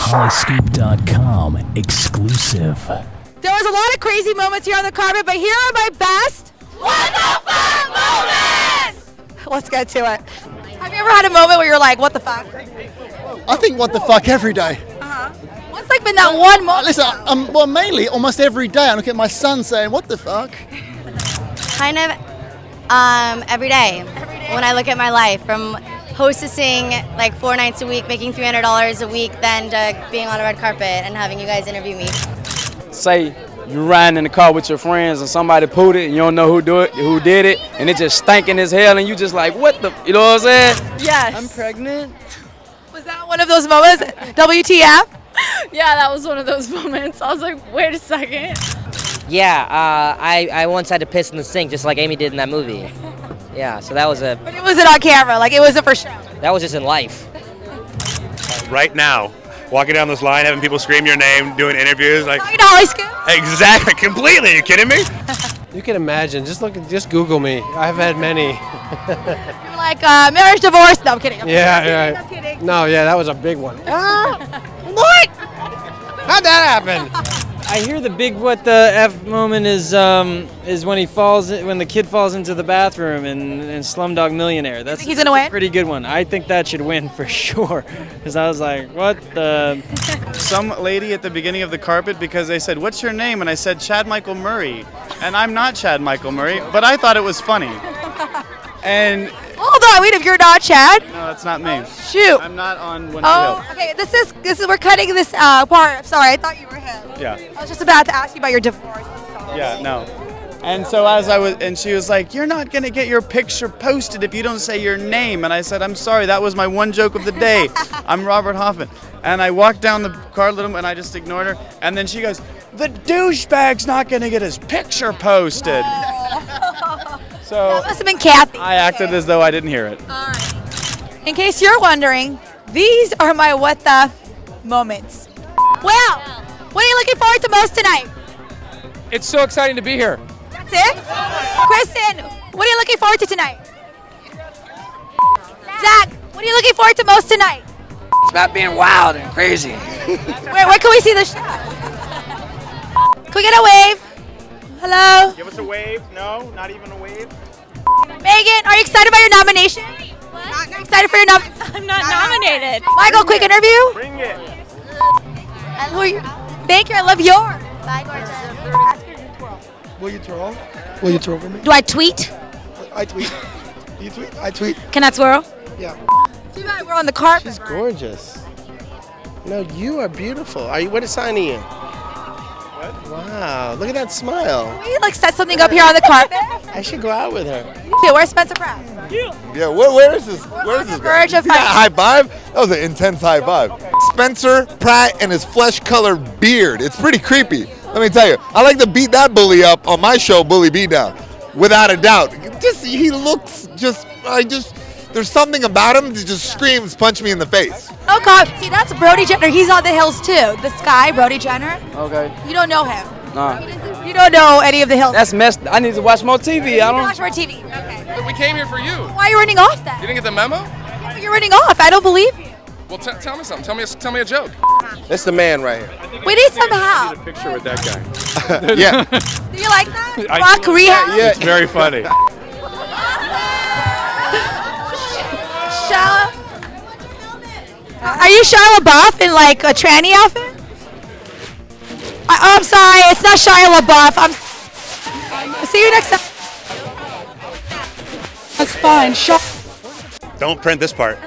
Hollyscoop.com exclusive. There was a lot of crazy moments here on the carpet, but here are my best What the Fuck moments! Let's get to it. Have you ever had a moment where you're like, what the fuck? I think what the fuck every day. What's like been that one moment? Listen, well, mainly almost every day I look at my son saying, what the fuck? Kind of every day. Every day when I look at my life, from hostessing like 4 nights a week, making $300 a week, then to being on a red carpet and having you guys interview me. Say you're riding in the car with your friends and somebody pooed it and you don't know who did it and it just stinking as hell and you just like, what the, you know what I'm saying? Yes. I'm pregnant. Was that one of those moments? WTF? Yeah, that was one of those moments. I was like, wait a second. Yeah, I once had to piss in the sink just like Amy did in that movie. Yeah, so that was a... But it wasn't on camera, like it wasn't for show. That was just in life. Right now, walking down this line, having people scream your name, doing interviews, like... Talking to Hollyscoop. Exactly, completely, are you kidding me? You can imagine, just Google me. I've had many. You're like, marriage, divorce, no, I'm kidding. I'm kidding. No, yeah, that was a big one. What? How'd that happen? I hear the big what the F moment is when he falls, when the kid falls into the bathroom in Slumdog Millionaire. That's he's gonna win? A pretty good one. I think that should win for sure. Because I was like, what the? Some lady at the beginning of the carpet, because they said, what's your name? And I said, Chad Michael Murray. And I'm not Chad Michael Murray, but I thought it was funny. And... Hold on, wait, if you're not Chad? No, that's not me. Oh, shoot. I'm not on one. Oh, okay, this is we're cutting this part. I'm sorry, I thought you were him. Yeah. I was just about to ask you about your divorce. Yeah, no. And so as I was, and she was like, you're not going to get your picture posted if you don't say your name. And I said, I'm sorry, that was my one joke of the day. I'm Robert Hoffman. And I walked down the car little and I just ignored her. And then she goes, the douchebag's not going to get his picture posted. No. So that must have been Kathy. I acted as though I didn't hear it. All right. In case you're wondering, these are my what the moments. Well, what are you looking forward to most tonight? It's so exciting to be here. That's it? Kristen, what are you looking forward to tonight? Zach, what are you looking forward to most tonight? It's about being wild and crazy. Where can we see the show? Can we get a wave? Hello? Give us a wave. No, not even a wave. Megan, are you excited about your nomination? What? Not excited for your nomination? I'm not nominated. Michael, quick interview. Bring it. And who are you? Thank you. I love yours. Bye, Gordon. Will you twirl? Will you twirl for me? Do I tweet? I tweet. Do you tweet? I tweet. Can I twirl? Yeah. Too bad we're on the carpet. She's gorgeous. No, you are beautiful. Are you? What is signing you? Wow, look at that smile. Can we like set something up here on the carpet? I should go out with her. Yeah, where's Spencer Pratt? Yeah, where is this? Where is this guy? See that high five? That was an intense high five. Okay. Spencer Pratt and his flesh-colored beard. It's pretty creepy. Let me tell you, I like to beat that bully up on my show, Bully Beatdown, without a doubt. Just he looks just there's something about him that just screams, punch me in the face. Oh God, see that's Brody Jenner, he's on The Hills too. This guy, Brody Jenner. Okay. You don't know him. Nah. You don't know any of The Hills. That's messed, I need to watch more TV. I don't watch more TV, okay. But we came here for you. Why are you running off then? You didn't get the memo? Yeah, but you're running off, I don't believe you. Well, tell me something, tell me a joke. That's the man right here. We need some help. I need a picture with that guy. Yeah. Do you like that? Rock rehab? Yeah, it's very funny. Are you Shia LaBeouf in like a tranny outfit? Oh, I'm sorry, it's not Shia LaBeouf. I'll see you next time. That's fine. Don't print this part.